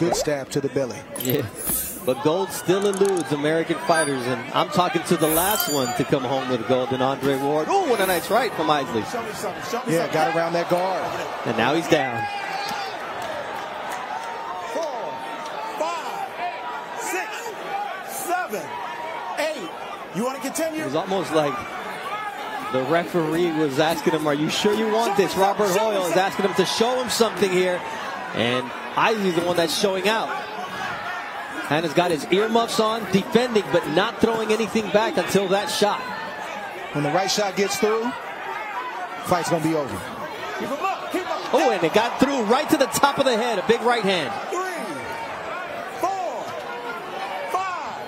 Good stab to the belly. Yeah. But gold still eludes American fighters, and I'm talking to the last one to come home with gold, and Andre Ward. Oh, what a nice right from Isley. Yeah, got around that guard. And now he's down. 4, 5, 6, 7, 8. You want to continue? It was almost like the referee was asking him, are you sure you want this? Robert Hoyle is asking him to show him something here, and Isley's the one that's showing out. Hannah's got his earmuffs on, defending, but not throwing anything back until that shot. When the right shot gets through, fight's going to be over. Keep him up, keep him up. Oh, and it got through right to the top of the head, a big right hand. 3, 4, 5,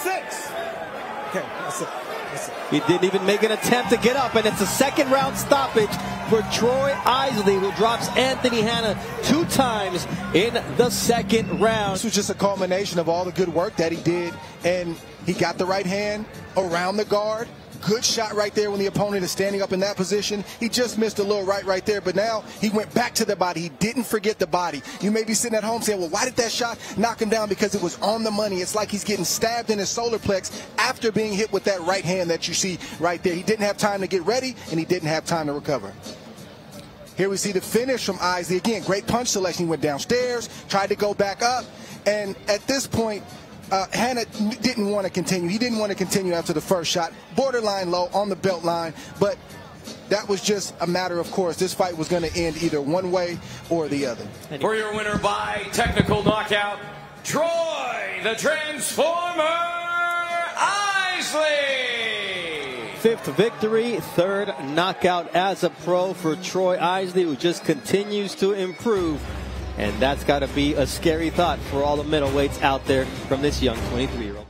6. Okay, that's it. That's it. He didn't even make an attempt to get up, and it's a second round stoppage for Troy Isley, who drops Anthony Hannah 2 times in the second round. This was just a culmination of all the good work that he did, and he got the right hand around the guard. Good shot right there when the opponent is standing up in that position. He just missed a little right there, but now he went back to the body. He didn't forget the body. You may be sitting at home saying, well, why did that shot knock him down? Because it was on the money. It's like he's getting stabbed in his solar plex after being hit with that right hand that you see right there. He didn't have time to get ready, and he didn't have time to recover. Here we see the finish from Isley. Again, great punch selection. He went downstairs, tried to go back up, and at this point, Hannah didn't want to continue. He didn't want to continue after the first shot. Borderline low on the belt line, but that was just a matter of course. This fight was going to end either one way or the other. For your winner by technical knockout, Troy the Transformer Isley. 5th victory, 3rd knockout as a pro for Troy Isley, who just continues to improve. And that's got to be a scary thought for all the middleweights out there from this young 23-year-old.